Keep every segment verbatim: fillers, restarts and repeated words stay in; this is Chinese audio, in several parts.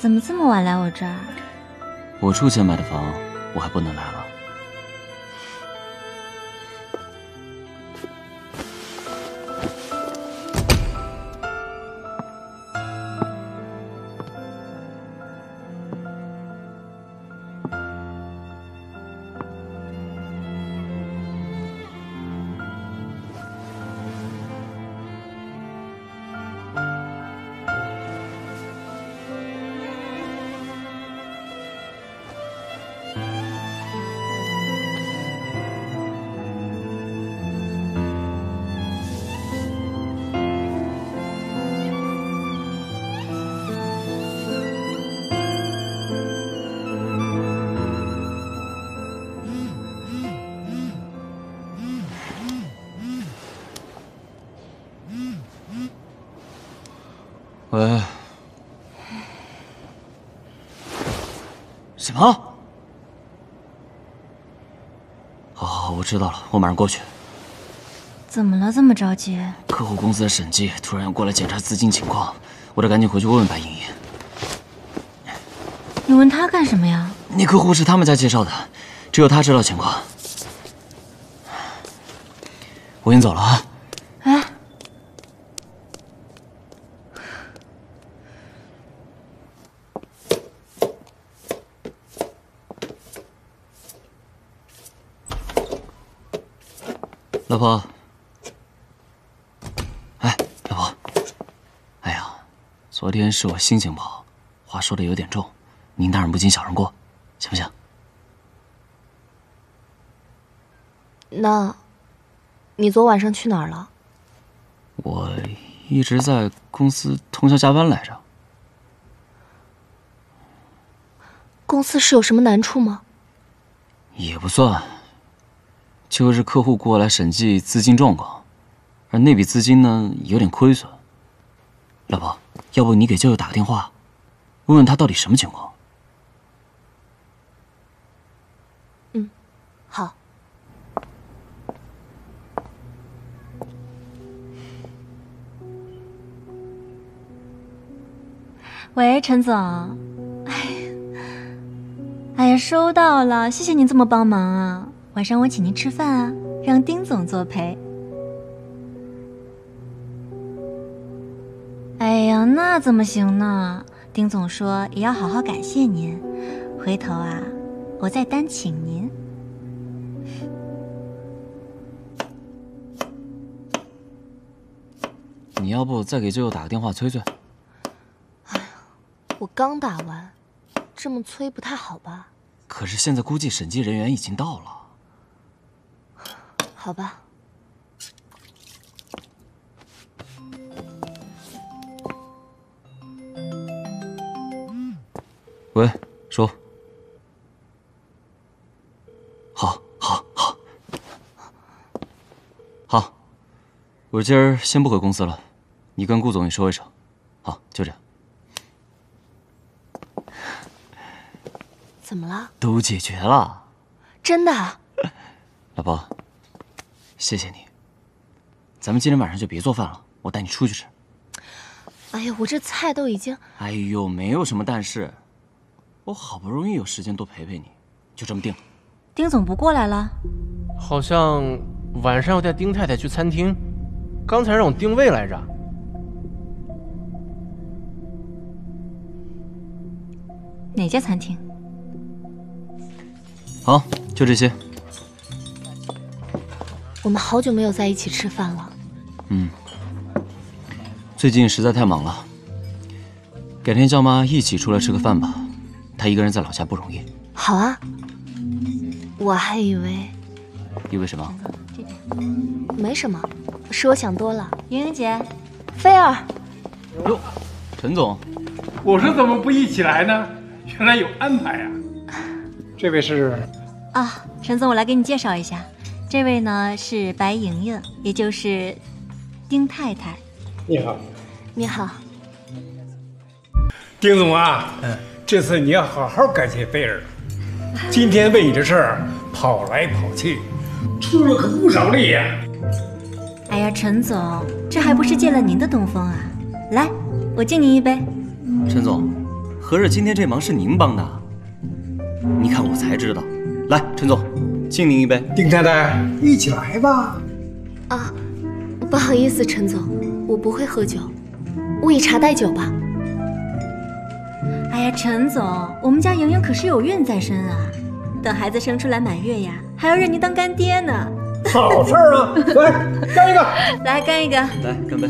怎么这么晚来我这儿？我出钱买的房，我还不能来了？喂，什么？好，好，好，我知道了，我马上过去。怎么了？这么着急？客户公司的审计突然要过来检查资金情况，我得赶紧回去问问白莹莹。你问他干什么呀？那客户是他们家介绍的，只有他知道情况。我先走了啊。 老婆，哎，老婆，哎呀，昨天是我心情不好，话说的有点重，您大人不计小人过，行不行？那，你昨晚上去哪儿了？我一直在公司通宵加班来着。公司是有什么难处吗？也不算。 就是客户过来审计资金状况，而那笔资金呢有点亏损。老婆，要不你给舅舅打个电话，问问他到底什么情况？嗯，好。喂，陈总，哎呀，哎呀，收到了，谢谢您这么帮忙啊。 晚上我请您吃饭啊，让丁总作陪。哎呀，那怎么行呢？丁总说也要好好感谢您，回头啊，我再单请您。你要不再给舅舅打个电话催催？哎呀，我刚打完，这么催不太好吧？可是现在估计审计人员已经到了。 好吧。喂，说。好，好，好，好。我今儿先不回公司了，你跟顾总也说一声。好，就这样。怎么了？都解决了。真的？老婆。 谢谢你，咱们今天晚上就别做饭了，我带你出去吃。哎呀，我这菜都已经……哎呦，没有什么但是，我好不容易有时间多陪陪你，就这么定了。丁总不过来了，好像晚上要带丁太太去餐厅，刚才让我定位来着。哪家餐厅？好，就这些。 我们好久没有在一起吃饭了。嗯，最近实在太忙了。改天叫妈一起出来吃个饭吧，她一个人在老家不容易。好啊，我还以为……以为什么？没什么，是我想多了。莹莹姐，菲儿，哟，陈总，我说怎么不一起来呢？原来有安排啊。这位是……啊，陈总，我来给你介绍一下。 这位呢是白莹莹，也就是丁太太。你好，你好，丁总啊，嗯，这次你要好好感谢菲儿，今天为你这事儿跑来跑去，出了可不少力呀、啊。哎呀，陈总，这还不是借了您的东风啊！来，我敬您一杯。陈总，合着今天这忙是您帮的？你看我才知道。来，陈总，敬您一杯。丁太太，一起来吧。啊，不好意思，陈总，我不会喝酒，我以茶代酒吧。哎呀，陈总，我们家莹莹可是有孕在身啊，等孩子生出来满月呀，还要认您当干爹呢。好事儿啊！来，干一个！来，干一个！来，干杯！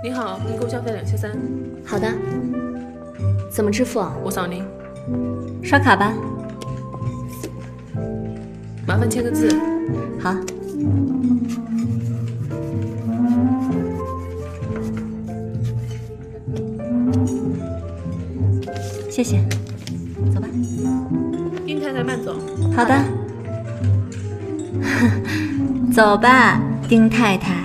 你好，您购消费两千三。好的，怎么支付啊？我扫您。刷卡吧。麻烦签个字。好。谢谢。走吧。丁太太慢走。好的。走吧，丁太太。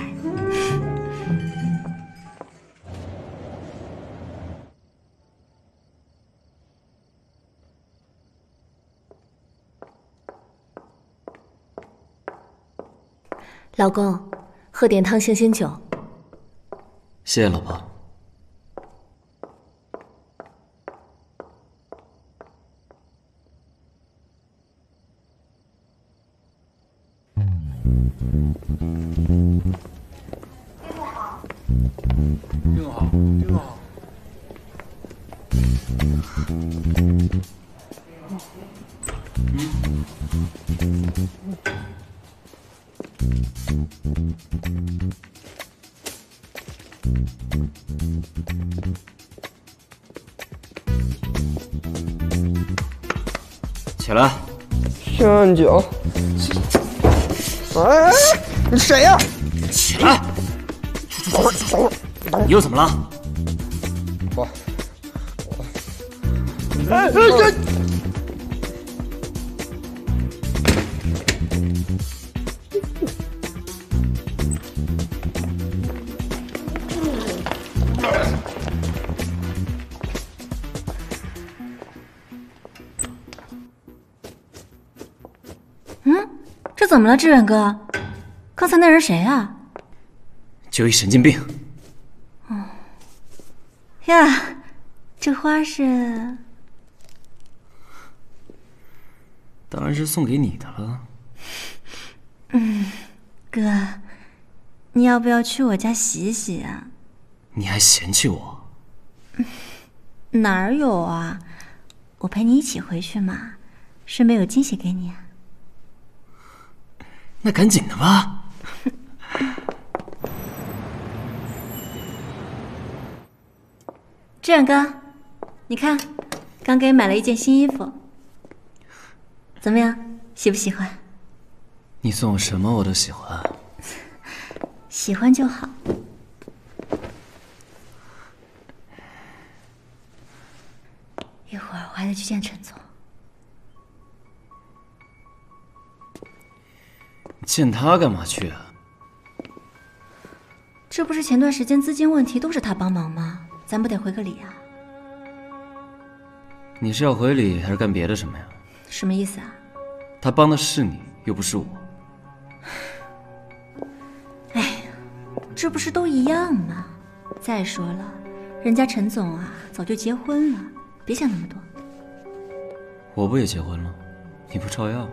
老公，喝点汤醒醒酒。谢谢老婆。丁总好。丁总好，丁总好。嗯。 起来，先按脚。哎，你谁呀？起来！等会儿，等会儿，你又怎么了？我，哎哎哎！ 怎么了，志远哥？刚才那人谁啊？就一神经病。哦呀，这花是……当然是送给你的了。嗯，哥，你要不要去我家洗洗啊？你还嫌弃我？哪有啊？我陪你一起回去嘛，顺便有惊喜给你啊。 那赶紧的吧。志远哥，你看，刚给你买了一件新衣服，怎么样？喜不喜欢？你送我什么我都喜欢。喜欢就好。一会儿我还得去见陈总。 见他干嘛去啊？这不是前段时间资金问题都是他帮忙吗？咱不得回个礼啊？你是要回礼还是干别的什么呀？什么意思啊？他帮的是你，又不是我。哎呀，这不是都一样吗？再说了，人家陈总啊早就结婚了，别想那么多。我不也结婚了？你不照样？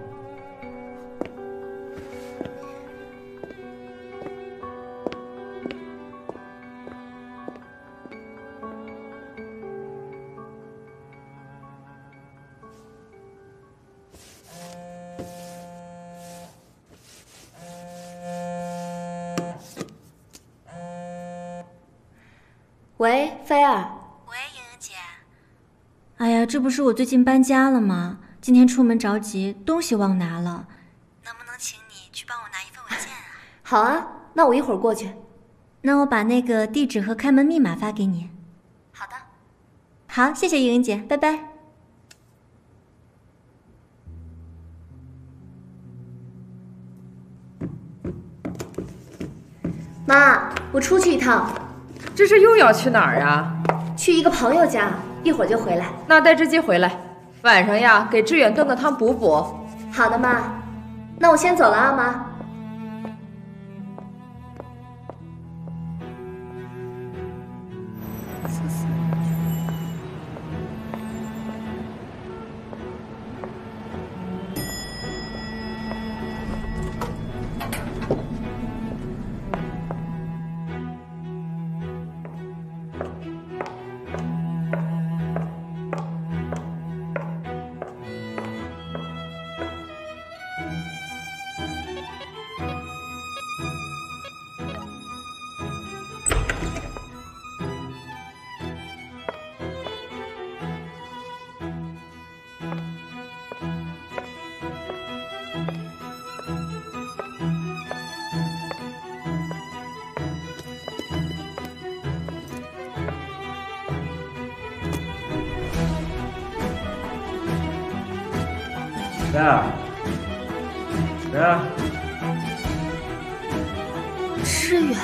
喂，菲儿。喂，莹莹姐。哎呀，这不是我最近搬家了吗？今天出门着急，东西忘拿了，能不能请你去帮我拿一份文件啊？好啊，那我一会儿过去。那我把那个地址和开门密码发给你。好的。好，谢谢莹莹姐，拜拜。 妈，我出去一趟。这是又要去哪儿呀？去一个朋友家。一会儿就回来。那带只鸡回来，晚上呀给志远炖个汤补补。好的，妈。那我先走了啊，妈。 谁啊？谁啊？志远。